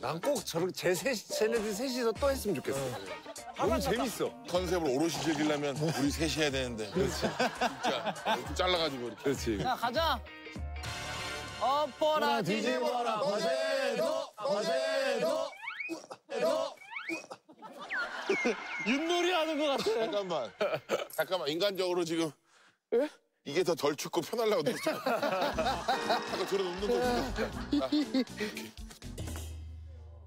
난 꼭 저렇게 쟤네들 셋이서 또 했으면 좋겠어. 너무 재밌어. 컨셉을 오롯이 즐기려면 우리 셋이 해야 되는데. 그렇지. 진짜 잘라가지고 이렇게. 그렇지. 자, 가자. 엎어라 뒤집어라 거제도 거제도 거제도. 윷놀이 하는 것 같아. 잠깐만. 잠깐만. 인간적으로 지금. 예? 이게 더 덜 춥고 편하려고 들었죠. 아까 들어눕는 거 보니까.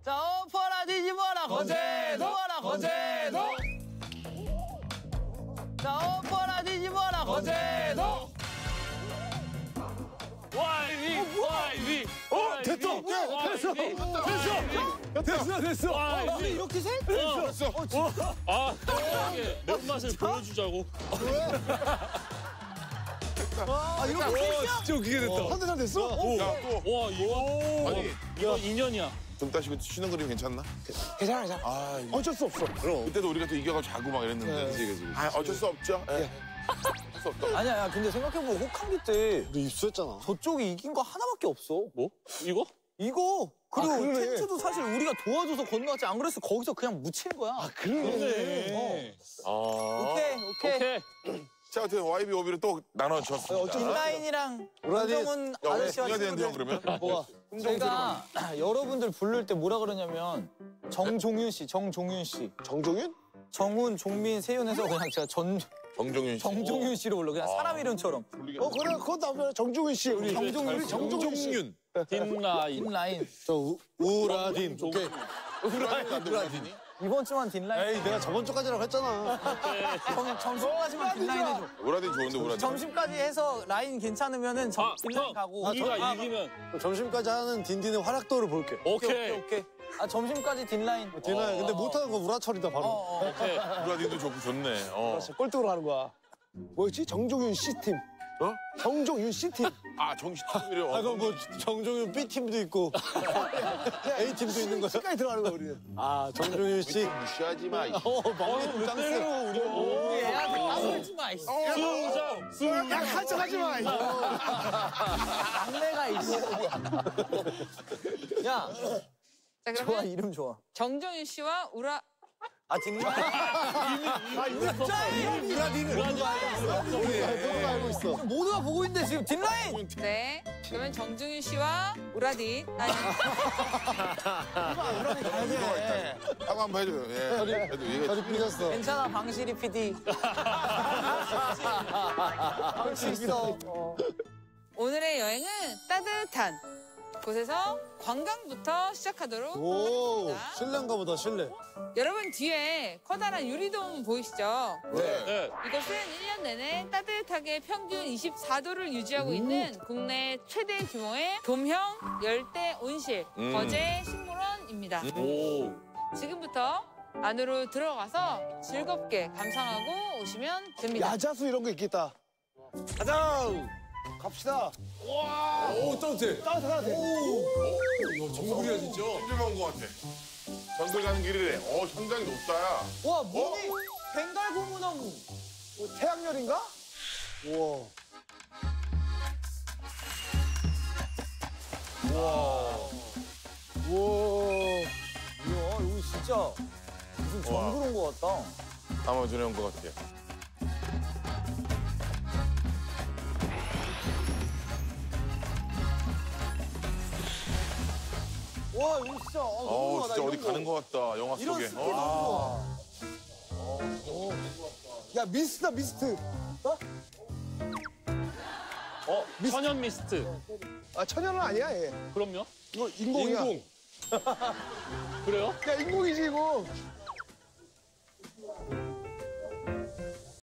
자, 엎어라 뒤집어라 거제도 거라 거제도. 자, 엎어라 뒤집어라 거제도. 와이비. 어, 됐다. 됐어. 됐어. 됐어. 아, 우리 이렇게 세? 됐어. 아, 매운맛을 보여주자고. 아, 이거 진짜 웃기게 됐다. 한대 잘 됐어? 와, 이거. 아니, 이거 인연이야. 좀 따시고 쉬는 그림 괜찮나? 괜찮아, 괜찮아. 아, 어쩔 수 없어. 그럼. 그때도 우리가 또 이겨가지고 자고 막 이랬는데. 그치, 그치. 아, 어쩔 수 없죠. 예. 어쩔 수 없다. 아니야, 야, 근데 생각해보면 혹한기 때. 우리 입수했잖아. 저쪽이 이긴 거 하나밖에 없어. 뭐? 이거? 이거! 그리고 텐트도 사실 우리가 도와줘서 건너왔지. 안 그랬어. 거기서 그냥 묻히는 거야. 아, 그러네. 오케이. 자, 어떻게 YB, OB로 또 나눠줬습니다. 인라인이랑 한정훈 아저씨와 친구들. 뭐가? 제가 여러분들 부를 때 뭐라 그러냐면 정종윤 씨. 정종윤? 정훈, 종민, 세윤 해서 그냥 제가 정종윤 씨로 불러. 그냥 사람 이름처럼. 그래, 그건 나쁘지. 정종윤 씨. 우리 정종윤. 딘라인. 저 우라딘. 오케이. 우라딘이? 이번 주만 딘라인. 에이, 내가 저번 주까지라고 했잖아. 형, 점심까지만 딘라인 해줘. 우라딘 좋은데, 우라딘. 점심까지 해서 라인 괜찮으면은 딘라인 가고. 우리가 이기면. 점심까지 하는 딘딘의 활약도를 볼게. 오케이. 아, 점심까지 딘라인. 딘라인. 근데 못하는 건 우라철이다, 바로. 오케이. 우라딘도 좋고 좋네. 그렇지, 꼴등으로 가는 거야. 뭐였지? 정종윤 C팀. 어? 정종윤 C팀. 아, 정씨팀이래요. 아, 그럼 뭐 정종윤 B팀도 있고 A팀도 있는 거야? C까지 들어가는 거야, 우리는. 아, 정종윤 C. 무시하지 마, 이씨. 마음이 짱스러워, 우리. 야, 당황하지 마, 이씨. 수정. 야, 한척 하지 마, 이씨. 막내가, 이씨. 야. 좋아, 이름 좋아. 정종윤 씨와 우라... 아, 진짜? 우라딘은 알고 있어. 모두가 보고 있는데 지금 딘라인! 네. 그러면 정중윤 씨와 우라딘. 아니. 우라딘 가야 돼. 하고 한번 해줘요. 예. 다리 삐졌어. 괜찮아, 방실이 PD. 방실 있어. 오늘의 여행은 따뜻한 곳에서 관광부터 시작하도록 하겠습니다. 실내인가 보다, 실내. 여러분 뒤에 커다란 유리돔 보이시죠? 네. 이것은 1년 내내 따뜻하게 평균 24도를 유지하고 있는 국내 최대 규모의 돔형 열대 온실 거제 식물원입니다. 지금부터 안으로 들어가서 즐겁게 감상하고 오시면 됩니다. 야자수 이런 거 있겠다. 가자! 갑시다. 와, 오, 따뜻해. 오, 정글이야 진짜. 힘들만 온 것 같아. 정글 가는 길이래. 천장이 높다. 야. 와, 뭐니? 벵갈 고무나무. 태양열인가? 우와. 이야, 여기 진짜 무슨 정글 온 것 같다. 아마존에 온 것 같아요. 와, 여기 진짜 너무 많아. 진짜 어디 가는 것 같다, 영화 속에. 이런 스킬 너무 좋아. 야, 미스트다, 미스트. 미스트. 천연 미스트. 아, 천연은 아니야, 얘. 그럼요. 이거 인공이야. 인공. 그래요? 야, 인공이지, 이거.